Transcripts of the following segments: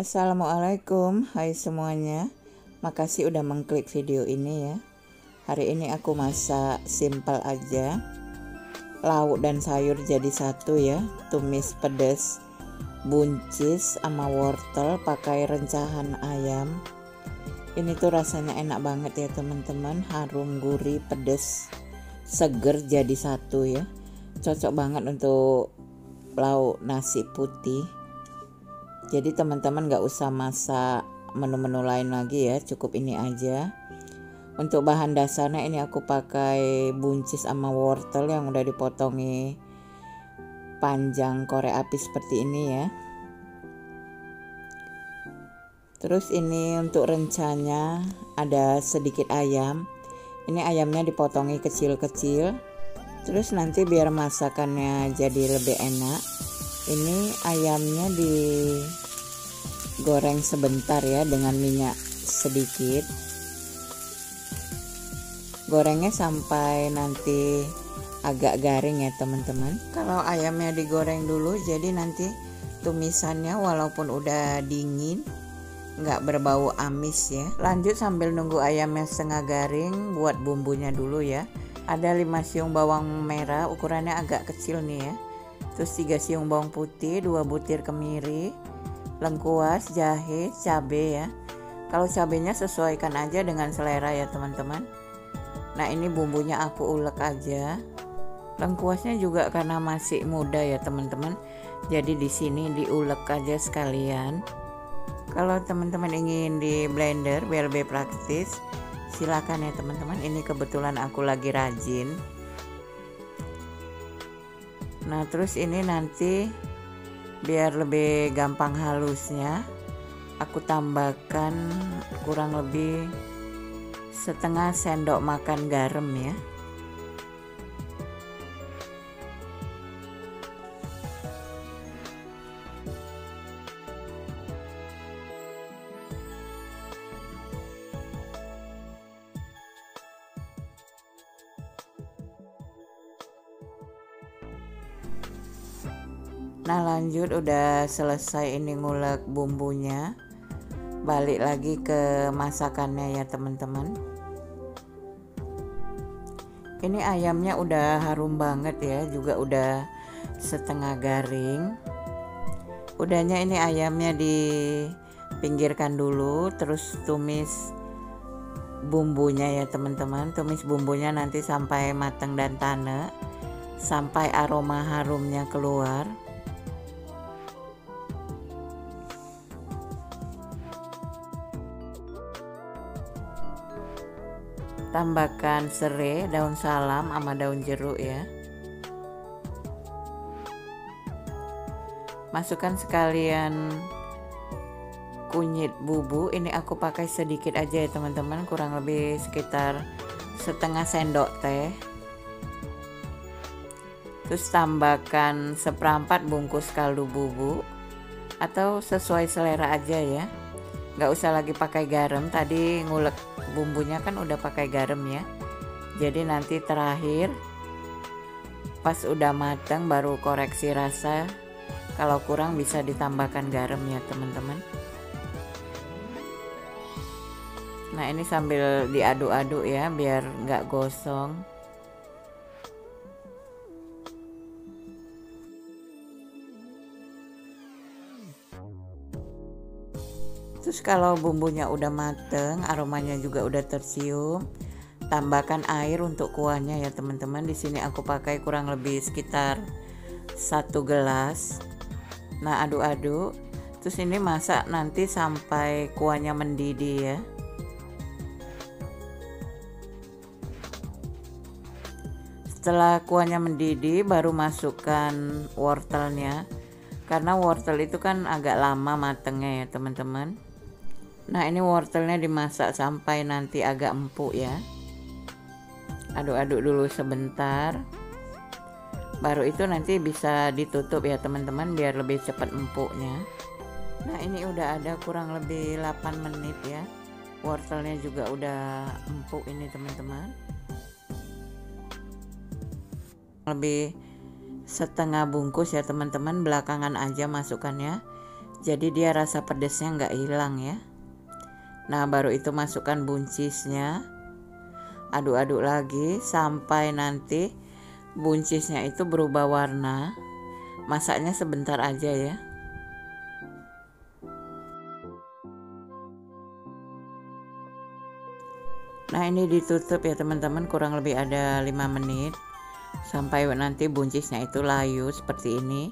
Assalamualaikum, hai semuanya. Makasih udah mengklik video ini ya. Hari ini aku masak simple aja. Lauk dan sayur jadi satu ya. Tumis pedas buncis sama wortel pakai rencahan ayam. Ini tuh rasanya enak banget ya teman-teman. Harum, gurih, pedas, seger jadi satu ya. Cocok banget untuk lauk nasi putih. Jadi teman-teman gak usah masak menu-menu lain lagi ya, cukup ini aja. Untuk bahan dasarnya ini aku pakai buncis sama wortel yang udah dipotongi panjang korek api seperti ini ya. Terus ini untuk rencanya ada sedikit ayam. Ini ayamnya dipotongi kecil-kecil. Terus nanti biar masakannya jadi lebih enak, ini ayamnya digoreng sebentar ya dengan minyak sedikit. Gorengnya sampai nanti agak garing ya teman-teman. Kalau ayamnya digoreng dulu, jadi nanti tumisannya walaupun udah dingin nggak berbau amis ya. Lanjut sambil nunggu ayamnya setengah garing, buat bumbunya dulu ya. Ada 5 siung bawang merah, ukurannya agak kecil nih ya. Terus 3 siung bawang putih, 2 butir kemiri, lengkuas, jahe, cabai ya. Kalau cabainya sesuaikan aja dengan selera ya teman-teman. Nah ini bumbunya aku ulek aja. Lengkuasnya juga karena masih muda ya teman-teman, jadi di sini diulek aja sekalian. Kalau teman-teman ingin di blender biar lebih praktis, silakan ya teman-teman. Ini kebetulan aku lagi rajin. Nah terus ini nanti biar lebih gampang halusnya, aku tambahkan kurang lebih setengah sendok makan garam ya. Nah lanjut, udah selesai ini ngulek bumbunya, balik lagi ke masakannya ya teman-teman. Ini ayamnya udah harum banget ya, juga udah setengah garing. Udahnya ini ayamnya dipinggirkan dulu, terus tumis bumbunya ya teman-teman. Tumis bumbunya nanti sampai matang dan tanek, sampai aroma harumnya keluar. Tambahkan serai, daun salam sama daun jeruk ya. Masukkan sekalian kunyit bubu. Ini aku pakai sedikit aja ya teman-teman, kurang lebih sekitar setengah sendok teh. Terus tambahkan seperempat bungkus kaldu bubuk, atau sesuai selera aja ya. Nggak usah lagi pakai garam, tadi ngulek bumbunya kan udah pakai garam ya. Jadi nanti terakhir pas udah mateng baru koreksi rasa, kalau kurang bisa ditambahkan garam ya teman-teman. Nah ini sambil diaduk-aduk ya biar nggak gosong. Terus kalau bumbunya udah mateng, aromanya juga udah tercium, tambahkan air untuk kuahnya ya teman-teman. Di sini aku pakai kurang lebih sekitar 1 gelas. Nah aduk-aduk, terus ini masak nanti sampai kuahnya mendidih ya. Setelah kuahnya mendidih baru masukkan wortelnya, karena wortel itu kan agak lama matengnya ya teman-teman. Nah ini wortelnya dimasak sampai nanti agak empuk ya. Aduk-aduk dulu sebentar, baru itu nanti bisa ditutup ya teman-teman biar lebih cepat empuknya. Nah ini udah ada kurang lebih 8 menit ya. Wortelnya juga udah empuk ini teman-teman. Lebih setengah bungkus ya teman-teman, belakangan aja masukannya. Jadi dia rasa pedesnya nggak hilang ya. Nah baru itu masukkan buncisnya. Aduk-aduk lagi sampai nanti buncisnya itu berubah warna. Masaknya sebentar aja ya. Nah ini ditutup ya teman-teman, kurang lebih ada 5 menit. Sampai nanti buncisnya itu layu seperti ini.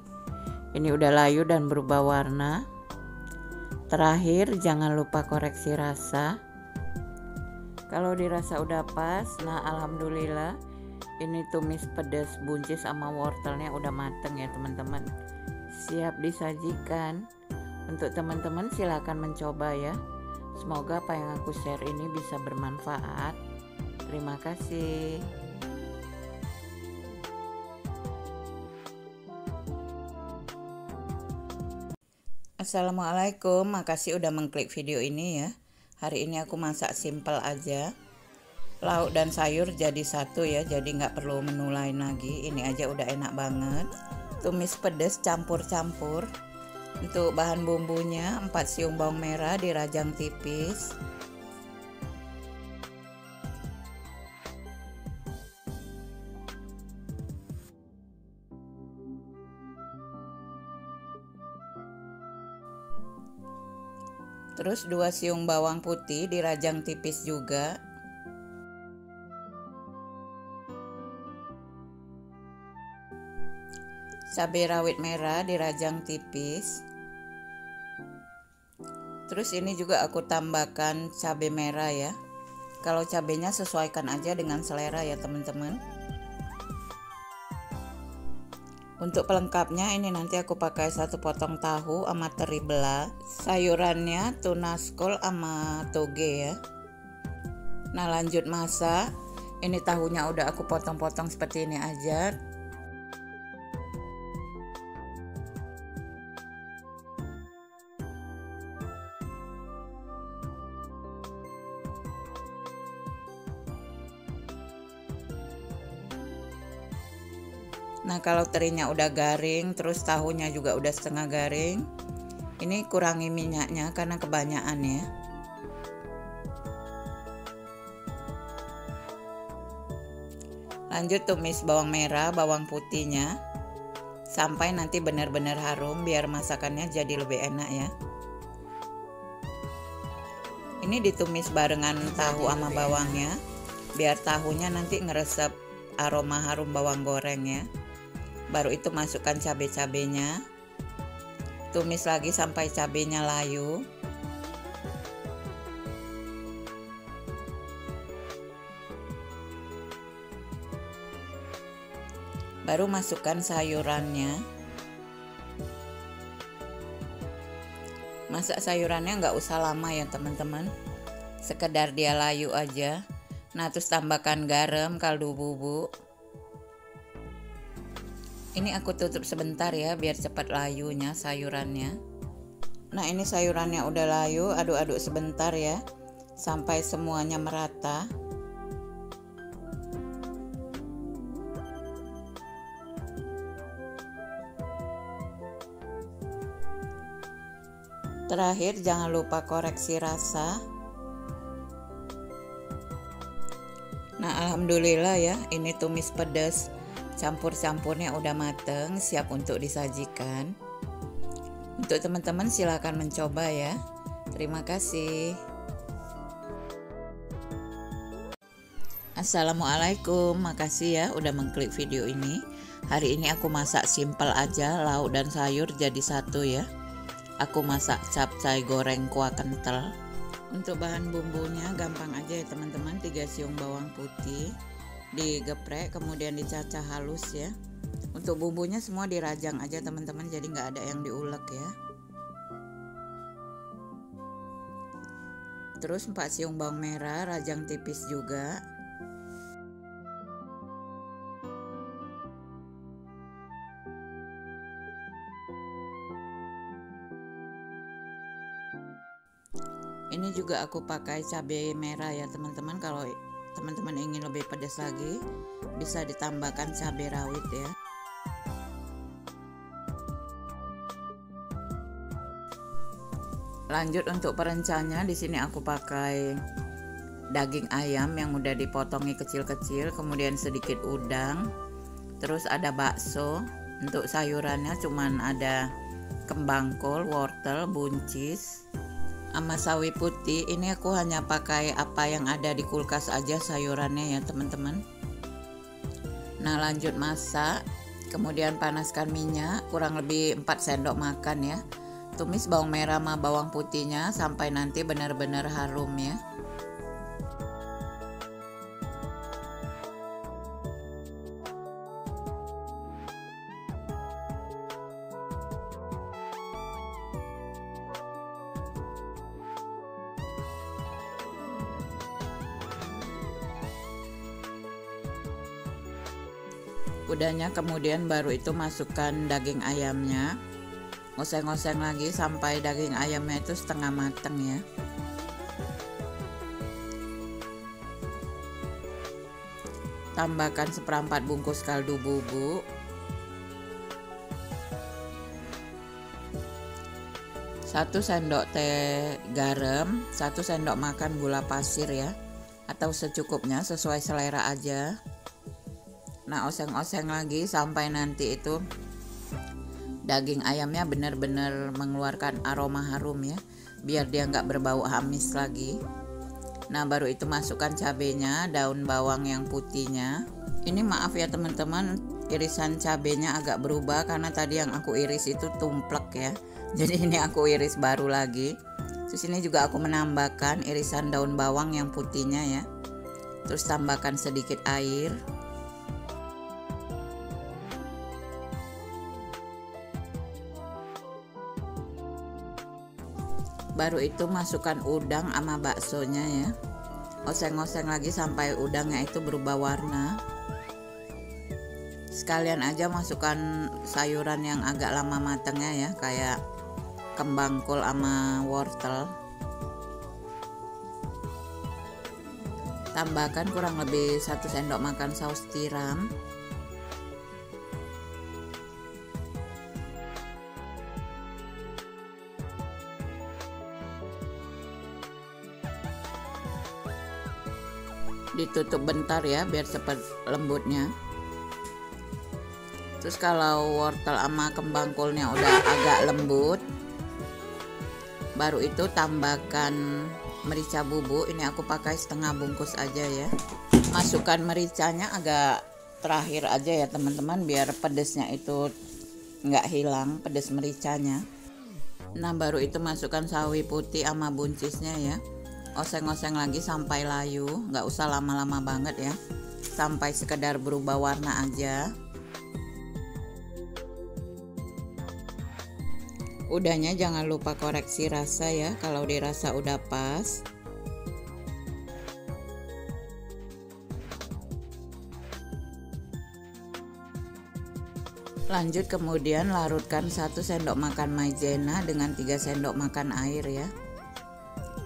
Ini udah layu dan berubah warna. Terakhir jangan lupa koreksi rasa. Kalau dirasa udah pas, nah alhamdulillah ini tumis pedas buncis sama wortelnya udah mateng ya teman-teman. Siap disajikan. Untuk teman-teman silakan mencoba ya. Semoga apa yang aku share ini bisa bermanfaat. Terima kasih. Assalamualaikum, makasih udah mengklik video ini ya. Hari ini aku masak simple aja. Lauk dan sayur jadi satu ya, jadi nggak perlu menu lain lagi. Ini aja udah enak banget. Tumis pedas campur-campur. Untuk bahan bumbunya 4 siung bawang merah dirajang tipis, 2 siung bawang putih dirajang tipis juga, 1 cabai rawit merah dirajang tipis. Terus ini juga aku tambahkan cabai merah ya. Kalau cabainya sesuaikan aja dengan selera ya teman-teman. Untuk pelengkapnya ini nanti aku pakai 1 potong tahu sama teri belah, sayurannya tuna skol sama toge ya. Nah lanjut masak. Ini tahunya udah aku potong-potong seperti ini aja. Nah kalau terinya udah garing, terus tahunya juga udah setengah garing, ini kurangi minyaknya karena kebanyakan ya. Lanjut tumis bawang merah, bawang putihnya sampai nanti benar-benar harum biar masakannya jadi lebih enak ya. Ini ditumis barengan tahu sama bawangnya biar tahunya nanti ngeresep aroma harum bawang goreng ya. Baru itu masukkan cabai-cabainya. Tumis lagi sampai cabainya layu. Baru masukkan sayurannya. Masak sayurannya nggak usah lama ya teman-teman, sekedar dia layu aja. Nah terus tambahkan garam, kaldu bubuk. Ini aku tutup sebentar ya biar cepat layunya sayurannya. Nah ini sayurannya udah layu, aduk-aduk sebentar ya sampai semuanya merata. Terakhir jangan lupa koreksi rasa. Nah alhamdulillah ya, ini tumis pedas campur-campurnya udah mateng, siap untuk disajikan. Untuk teman-teman silahkan mencoba ya. Terima kasih. Assalamualaikum, makasih ya udah mengklik video ini. Hari ini aku masak simple aja, lauk dan sayur jadi satu ya. Aku masak capcay goreng kuah kental. Untuk bahan bumbunya gampang aja ya teman-teman. 3 siung bawang putih digeprek kemudian dicacah halus ya. Untuk bumbunya semua dirajang aja teman-teman, jadi nggak ada yang diulek ya. Terus 4 siung bawang merah rajang tipis juga, 2 juga aku pakai cabai merah ya teman-teman. Kalau teman-teman ingin lebih pedas lagi bisa ditambahkan cabai rawit ya. Lanjut untuk perencahnya, di sini aku pakai daging ayam yang udah dipotongi kecil-kecil, kemudian sedikit udang, terus ada bakso. Untuk sayurannya cuman ada kembang kol, wortel, buncis, sama sawi putih. Ini aku hanya pakai apa yang ada di kulkas aja sayurannya ya teman-teman. Nah, lanjut masak, kemudian panaskan minyak kurang lebih 4 sendok makan ya. Tumis bawang merah sama bawang putihnya sampai nanti benar-benar harum ya. Udahnya, kemudian baru itu masukkan daging ayamnya, ngoseng-ngoseng lagi sampai daging ayamnya itu setengah mateng ya. Tambahkan seperempat bungkus kaldu bubuk, satu sendok teh garam, satu sendok makan gula pasir ya, atau secukupnya sesuai selera aja. Nah, oseng-oseng lagi sampai nanti itu daging ayamnya benar-benar mengeluarkan aroma harum ya, biar dia nggak berbau amis lagi. Nah, baru itu masukkan cabenya, daun bawang yang putihnya. Ini maaf ya teman-teman, irisan cabenya agak berubah karena tadi yang aku iris itu tumplek ya, jadi ini aku iris baru lagi. Terus ini juga aku menambahkan irisan daun bawang yang putihnya ya, terus tambahkan sedikit air. Baru itu masukkan udang sama baksonya ya. Oseng-oseng lagi sampai udangnya itu berubah warna. Sekalian aja masukkan sayuran yang agak lama matangnya ya, kayak kembang kol sama wortel. Tambahkan kurang lebih 1 sendok makan saus tiram. Ditutup bentar ya biar cepat lembutnya. Terus kalau wortel sama kembang kolnya udah agak lembut, baru itu tambahkan merica bubuk. Ini aku pakai setengah bungkus aja ya. Masukkan mericanya agak terakhir aja ya teman-teman, biar pedesnya itu nggak hilang, pedes mericanya. Nah, baru itu masukkan sawi putih sama buncisnya ya. Oseng-oseng lagi sampai layu, nggak usah lama-lama banget ya, sampai sekedar berubah warna aja. Udahnya jangan lupa koreksi rasa ya, kalau dirasa udah pas. Lanjut, kemudian larutkan 1 sendok makan maizena dengan 3 sendok makan air ya.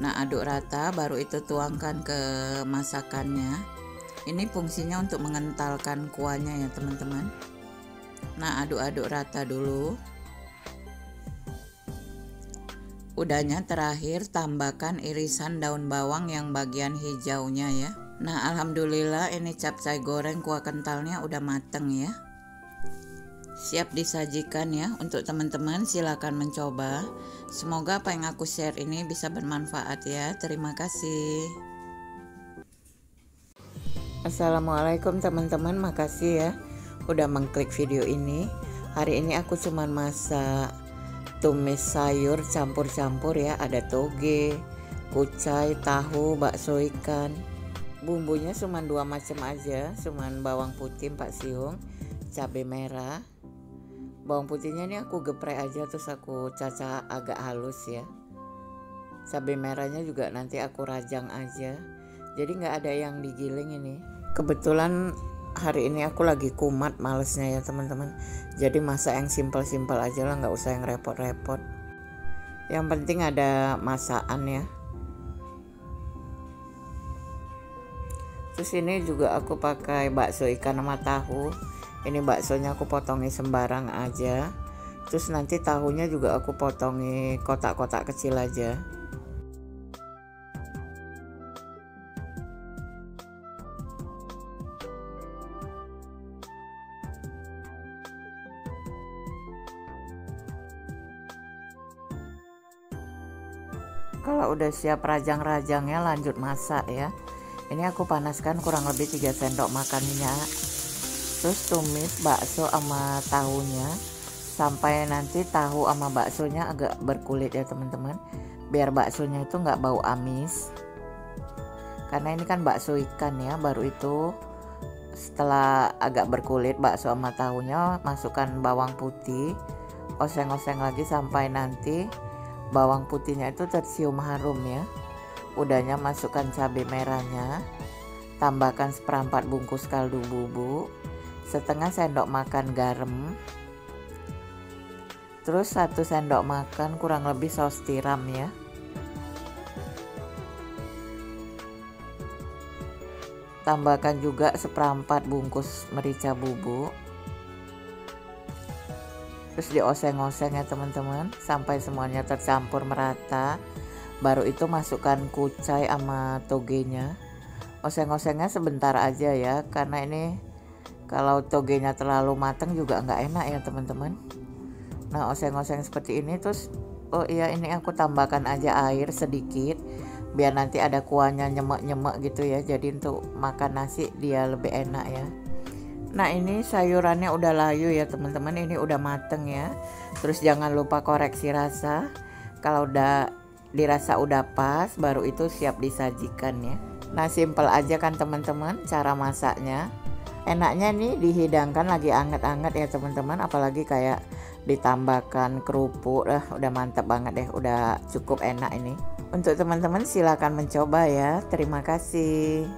Nah, aduk rata, baru itu tuangkan ke masakannya. Ini fungsinya untuk mengentalkan kuahnya ya teman-teman. Nah, aduk-aduk rata dulu. Udahnya terakhir tambahkan irisan daun bawang yang bagian hijaunya ya. Nah, alhamdulillah ini capcay goreng kuah kentalnya udah mateng ya. Siap disajikan ya. Untuk teman-teman silakan mencoba. Semoga apa yang aku share ini bisa bermanfaat ya. Terima kasih. Assalamualaikum teman-teman, makasih ya udah mengklik video ini. Hari ini aku cuman masak tumis sayur campur-campur ya. Ada toge, kucai, tahu, bakso ikan. Bumbunya cuman 2 macam aja, cuman bawang putih 4 siung, cabai merah. Bawang putihnya ini aku geprek aja, terus aku cacah agak halus ya. Cabai merahnya juga nanti aku rajang aja, jadi nggak ada yang digiling ini. Kebetulan hari ini aku lagi kumat malesnya ya teman-teman, jadi masak yang simpel-simpel aja lah, nggak usah yang repot-repot. Yang penting ada masakan ya. Terus ini juga aku pakai bakso ikan sama tahu. Ini baksonya aku potongi sembarang aja, Terus nanti tahunya juga aku potongi kotak-kotak kecil aja. Kalau udah siap rajang-rajangnya, lanjut masak ya. Ini aku panaskan kurang lebih 3 sendok makan minyak. Terus tumis bakso sama tahunya sampai nanti tahu sama baksonya agak berkulit ya teman-teman, biar baksonya itu nggak bau amis. Karena ini kan bakso ikan ya. Baru itu setelah agak berkulit bakso sama tahunya, masukkan bawang putih, oseng-oseng lagi sampai nanti bawang putihnya itu tercium harum ya. Udahnya masukkan cabai merahnya, tambahkan seperempat bungkus kaldu bubuk, setengah sendok makan garam, terus 1 sendok makan kurang lebih saus tiram ya. Tambahkan juga seperempat bungkus merica bubuk. Terus dioseng-oseng ya teman-teman sampai semuanya tercampur merata. Baru itu masukkan kucai sama togenya. Oseng-osengnya sebentar aja ya, karena ini kalau togenya terlalu matang juga nggak enak ya teman-teman. Nah, oseng-oseng seperti ini. Terus oh iya, ini aku tambahkan aja air sedikit biar nanti ada kuahnya nyemek-nyemek gitu ya. Jadi untuk makan nasi dia lebih enak ya. Nah, ini sayurannya udah layu ya teman-teman, ini udah mateng ya. Terus jangan lupa koreksi rasa. Kalau udah dirasa udah pas, baru itu siap disajikan ya. Nah, simple aja kan teman-teman cara masaknya. Enaknya nih dihidangkan lagi anget-anget ya teman-teman, apalagi kayak ditambahkan kerupuk. Udah mantep banget deh, udah cukup enak ini. Untuk teman-teman silahkan mencoba ya. Terima kasih.